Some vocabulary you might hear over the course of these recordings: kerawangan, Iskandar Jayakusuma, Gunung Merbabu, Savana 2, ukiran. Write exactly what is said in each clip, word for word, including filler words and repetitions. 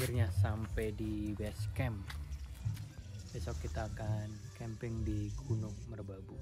akhirnya sampai di base camp. Besok kita akan camping di Gunung Merbabu.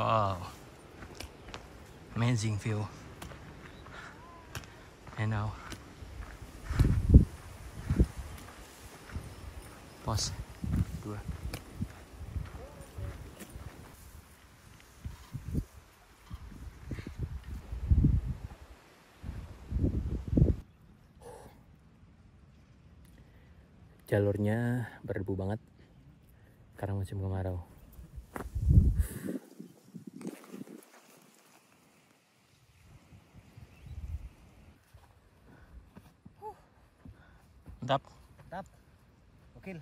Wow, amazing view. And now, pause. Dua. Jalurnya berdebu banget karena musim kemarau. Tap, tap, oke.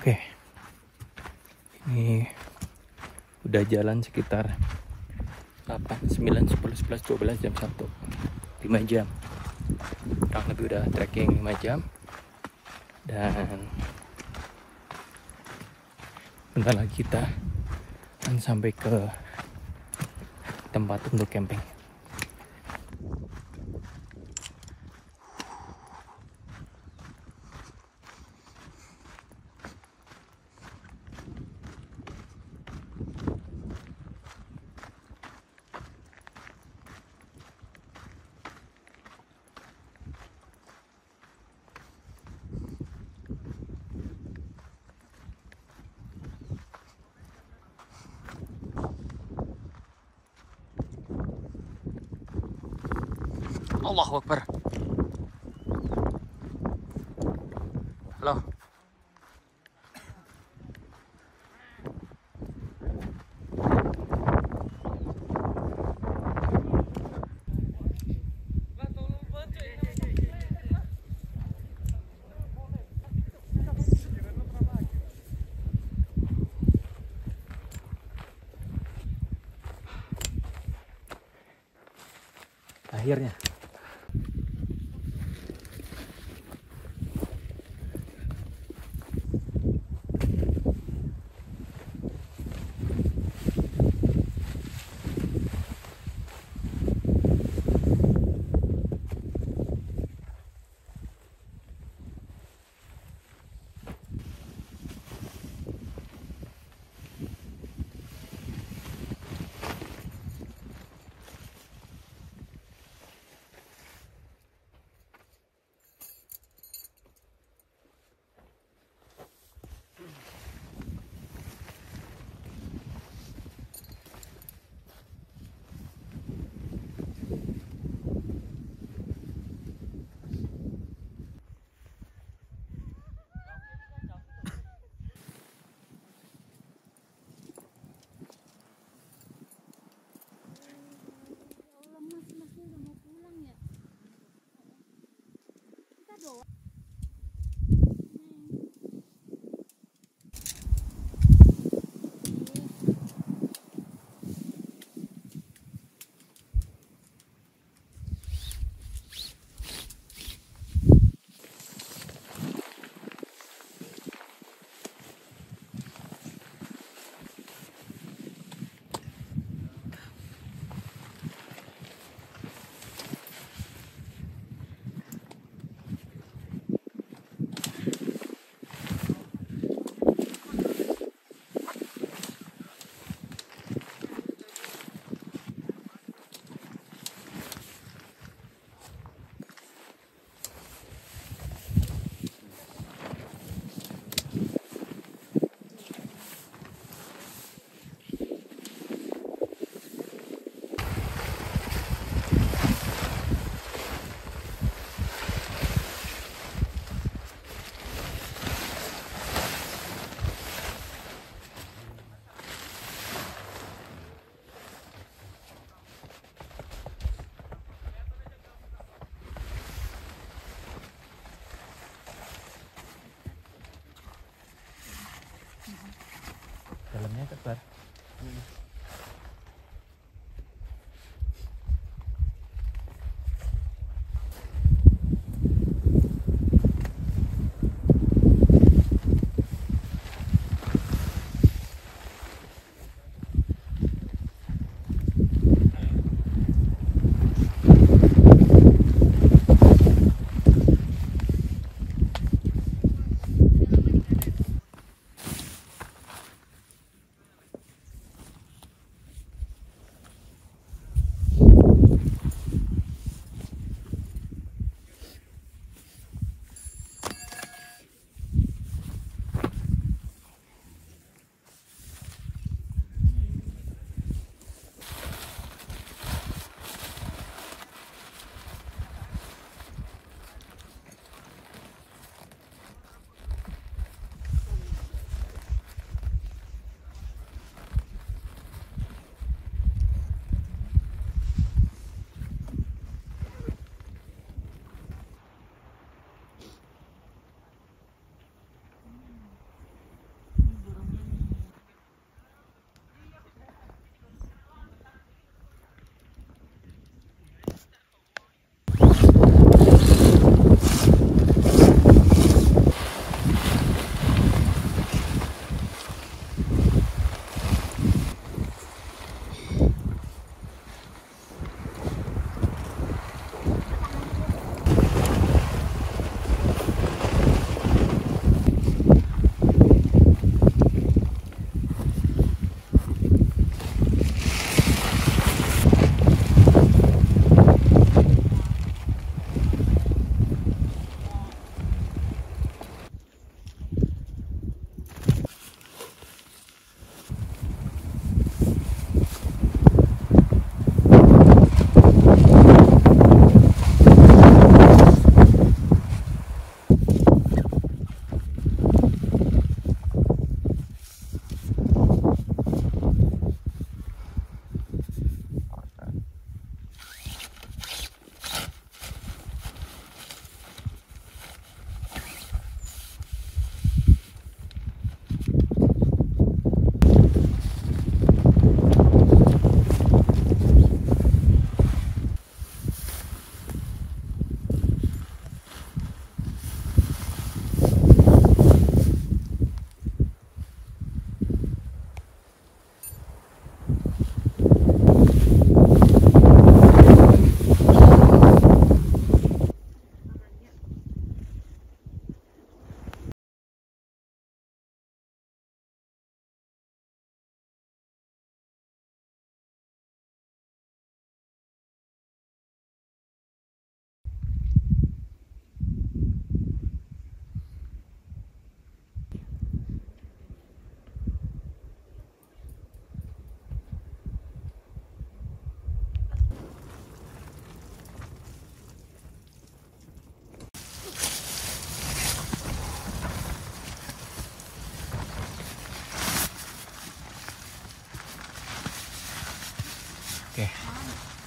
Oke, ini udah jalan sekitar delapan, sembilan, sepuluh, sebelas, dua belas jam satu, lima jam. Kurang lebih udah trekking lima jam. Dan bentar lagi kita akan sampai ke tempat untuk camping. Allahu Akbar. Halo. akhirnya. Dalamnya tebal. Hmm.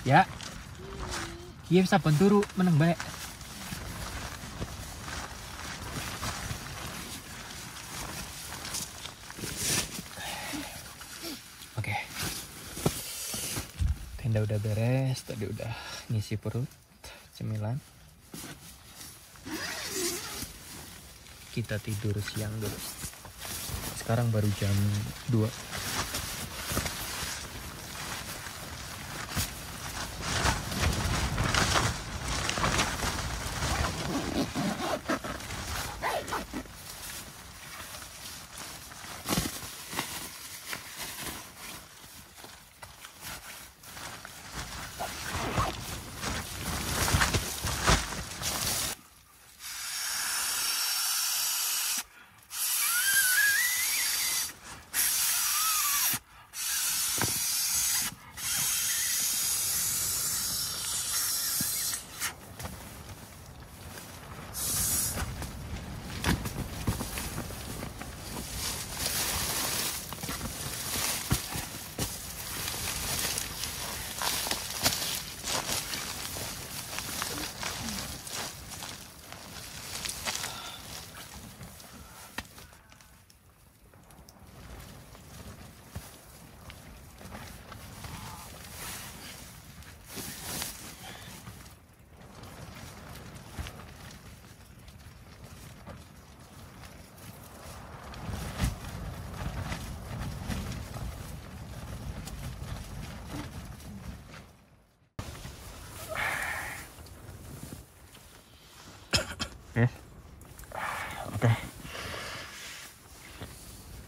ya kieu saben turu meneng bae. Oke, tenda udah beres, tadi udah ngisi perut cemilan. Kita tidur siang dulu. Sekarang baru jam dua.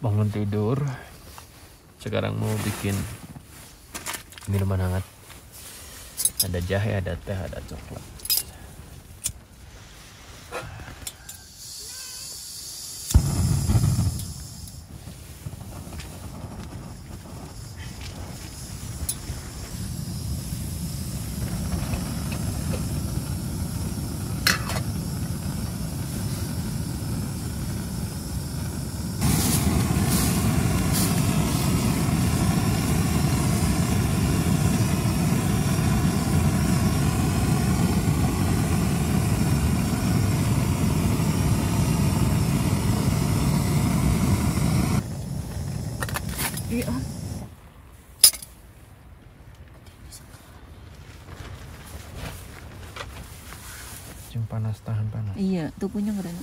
Bangun tidur, sekarang mau bikin minuman hangat. Ada jahe, ada teh, ada coklat. Yang panas tahan panas. Iya, tuh punya keren.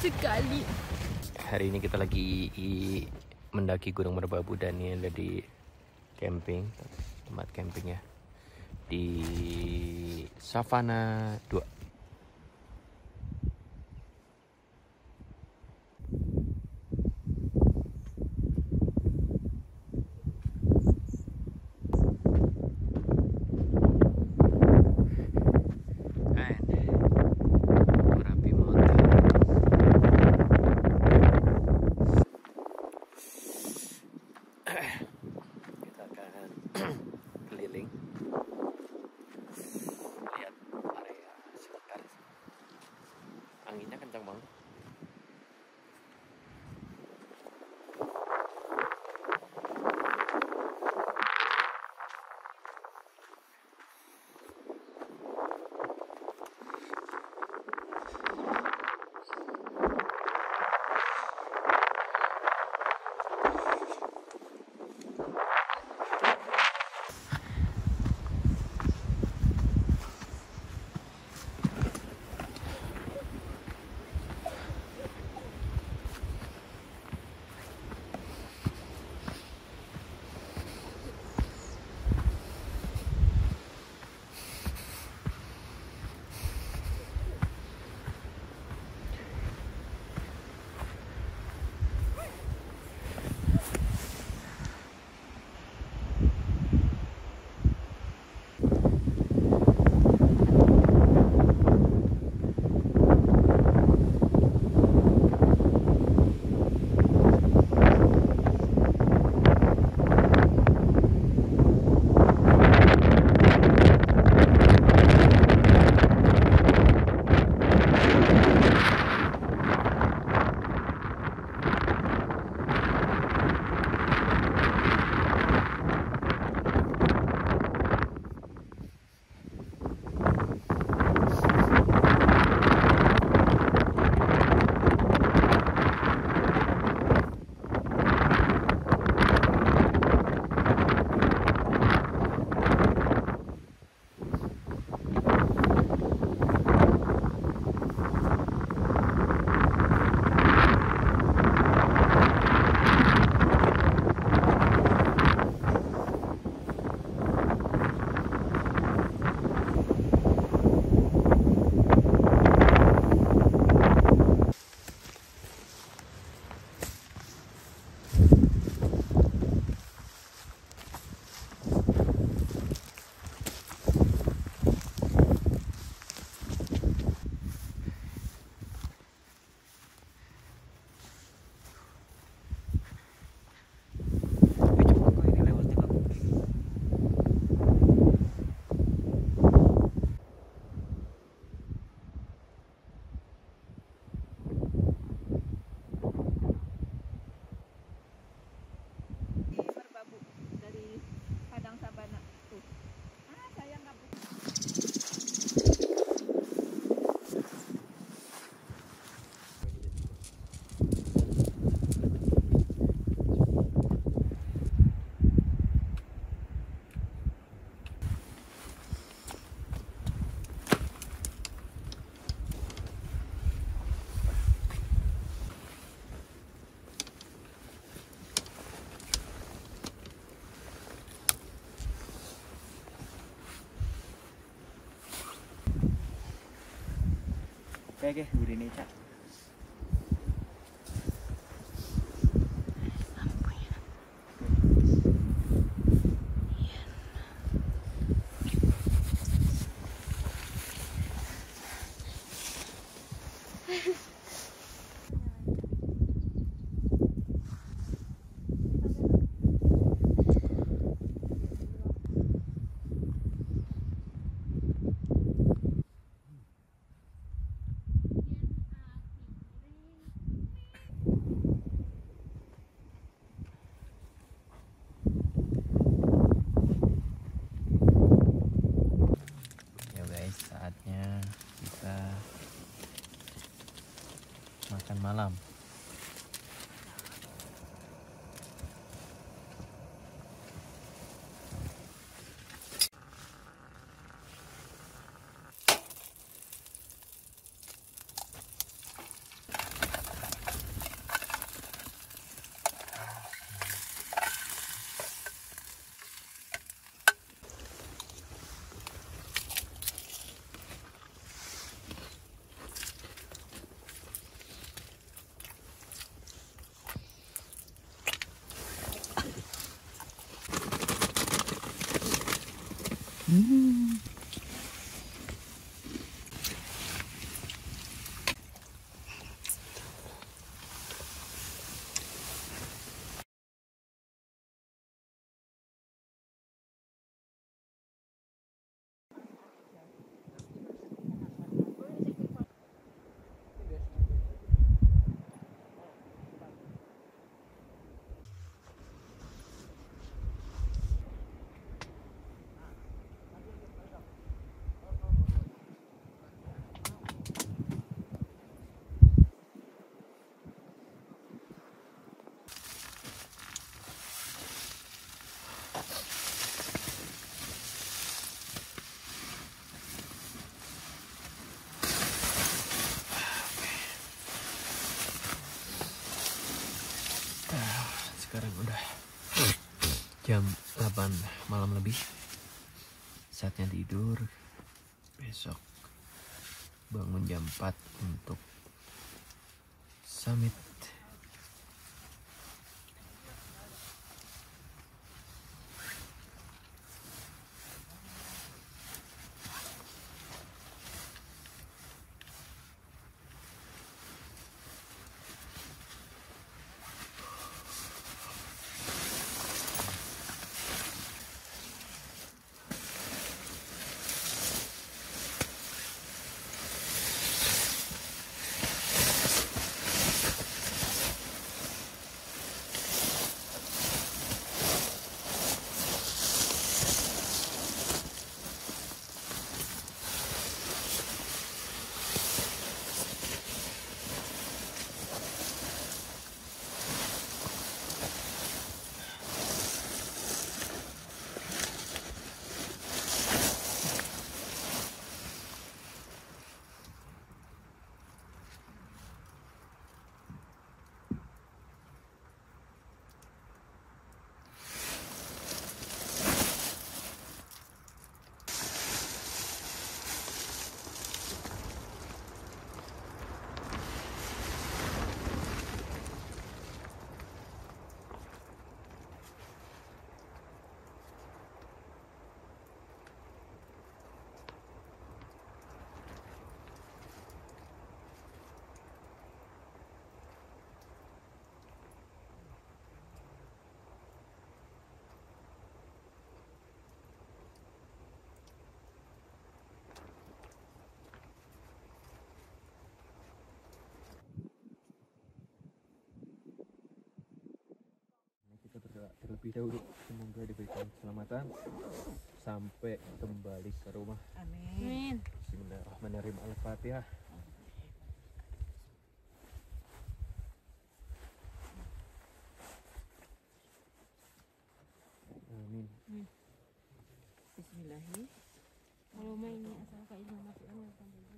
Sekali. Hari ini kita lagi mendaki Gunung Merbabu dan ini ada di camping, tempat campingnya di Savana dua. Thank you. Oke, gede nih, Cak. Malam. Hmm. Sekarang udah jam delapan malam lebih, saatnya tidur. Besok bangun jam empat untuk summit. Terlebih dahulu, semoga diberikan keselamatan sampai kembali ke rumah. Amin. Bismillahirrahmanirrahim. Al-Fatihah. Amin. Bismillahirrahmanirrahim. Kalau mainnya asal kaidah masuk.